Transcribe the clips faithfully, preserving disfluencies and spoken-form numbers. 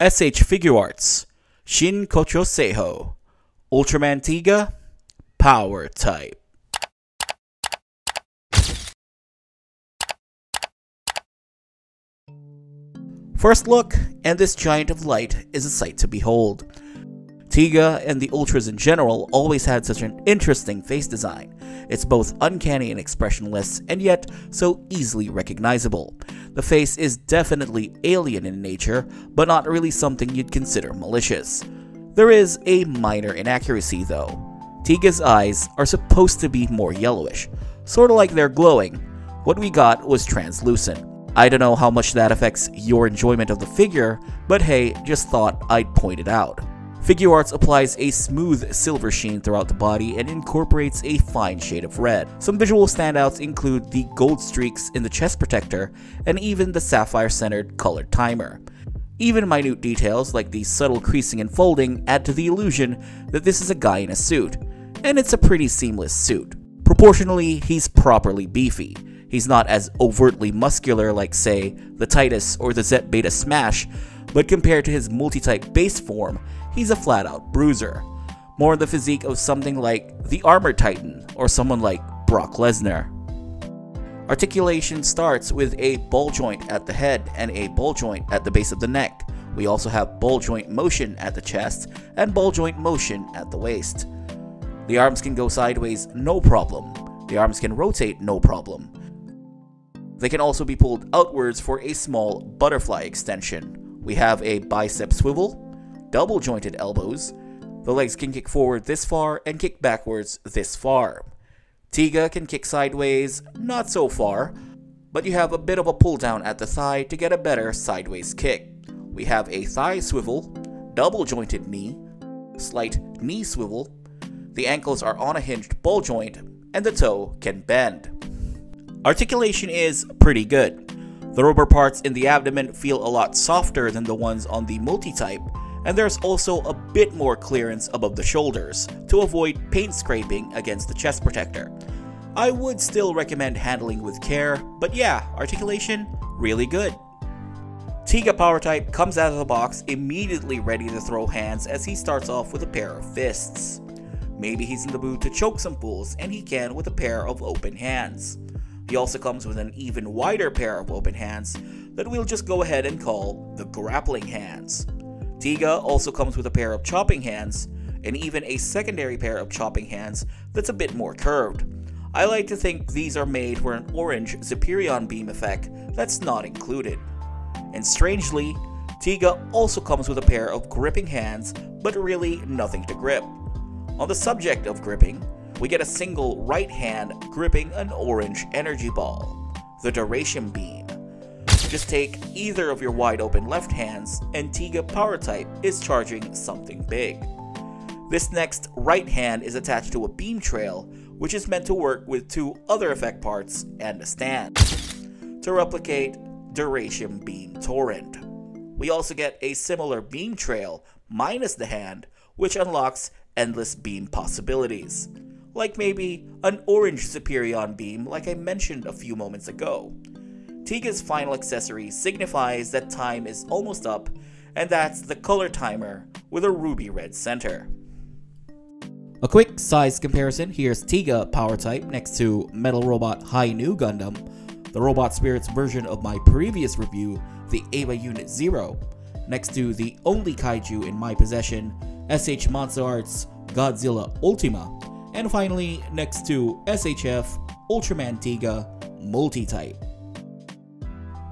S H Figuarts, Shinkocchou Seihou, Ultraman Tiga Power Type. First look, and this giant of light is a sight to behold. Tiga and the Ultras in general always had such an interesting face design. It's both uncanny and expressionless, and yet so easily recognizable. The face is definitely alien in nature, but not really something you'd consider malicious. There is a minor inaccuracy though. Tiga's eyes are supposed to be more yellowish, sorta like they're glowing. What we got was translucent. I don't know how much that affects your enjoyment of the figure, but hey, just thought I'd point it out. Figuarts applies a smooth silver sheen throughout the body and incorporates a fine shade of red. Some visual standouts include the gold streaks in the chest protector and even the sapphire-centered colored timer. Even minute details like the subtle creasing and folding add to the illusion that this is a guy in a suit, and it's a pretty seamless suit. Proportionally, he's properly beefy. He's not as overtly muscular like, say, the Titus or the Zeta Smash, but compared to his multi-type base form, he's a flat-out bruiser. More the physique of something like the Armored Titan or someone like Brock Lesnar. Articulation starts with a ball joint at the head and a ball joint at the base of the neck. We also have ball joint motion at the chest and ball joint motion at the waist. The arms can go sideways, no problem. The arms can rotate, no problem. They can also be pulled outwards for a small butterfly extension. We have a bicep swivel, double jointed elbows. The legs can kick forward this far and kick backwards this far. Tiga can kick sideways, not so far, but you have a bit of a pull down at the thigh to get a better sideways kick. We have a thigh swivel, double jointed knee, slight knee swivel. The ankles are on a hinged ball joint and the toe can bend. Articulation is pretty good. The rubber parts in the abdomen feel a lot softer than the ones on the multi-type, and there's also a bit more clearance above the shoulders to avoid paint scraping against the chest protector. I would still recommend handling with care, but yeah, articulation, really good. Tiga Power Type comes out of the box immediately ready to throw hands as he starts off with a pair of fists. Maybe he's in the mood to choke some fools, and he can with a pair of open hands. He also comes with an even wider pair of open hands that we'll just go ahead and call the grappling hands. Tiga also comes with a pair of chopping hands, and even a secondary pair of chopping hands that's a bit more curved. I like to think these are made for an orange Zeperion beam effect that's not included. And strangely, Tiga also comes with a pair of gripping hands, but really nothing to grip. On the subject of gripping, we get a single right hand gripping an orange energy ball, the Duration Beam. Just take either of your wide open left hands and Tiga Power Type is charging something big. This next right hand is attached to a beam trail, which is meant to work with two other effect parts and a stand, to replicate Duration Beam Torrent. We also get a similar beam trail minus the hand, which unlocks endless beam possibilities. Like maybe an orange Zeperion beam like I mentioned a few moments ago. Tiga's final accessory signifies that time is almost up, and that's the color timer with a ruby red center. A quick size comparison, here's Tiga Power Type next to Metal Robot High Nu Gundam, the Robot Spirits version of my previous review, the Eva Unit Zero, next to the only kaiju in my possession, S H Monster Arts Godzilla Ultima, and finally, next to S H F Ultraman Tiga Multitype.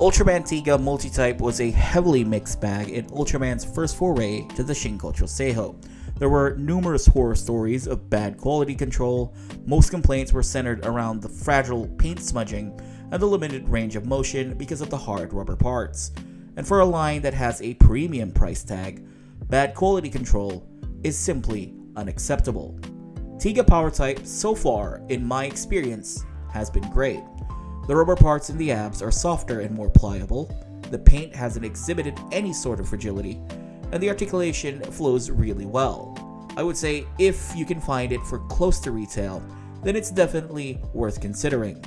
Ultraman Tiga Multitype was a heavily mixed bag in Ultraman's first foray to the Shinkocchou Seihou. There were numerous horror stories of bad quality control. Most complaints were centered around the fragile paint smudging and the limited range of motion because of the hard rubber parts. And for a line that has a premium price tag, bad quality control is simply unacceptable. Tiga Power Type, so far, in my experience, has been great. The rubber parts in the abs are softer and more pliable, the paint hasn't exhibited any sort of fragility, and the articulation flows really well. I would say if you can find it for close to retail, then it's definitely worth considering.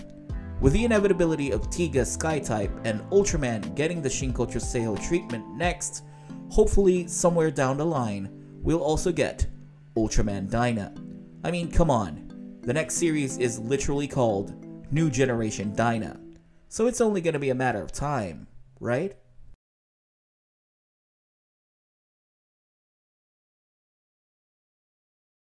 With the inevitability of Tiga Sky Type and Ultraman getting the Shinkocchou Seihou treatment next, hopefully somewhere down the line, we'll also get Ultraman Dyna. I mean, come on, the next series is literally called New Generation Dyna, so it's only going to be a matter of time, right?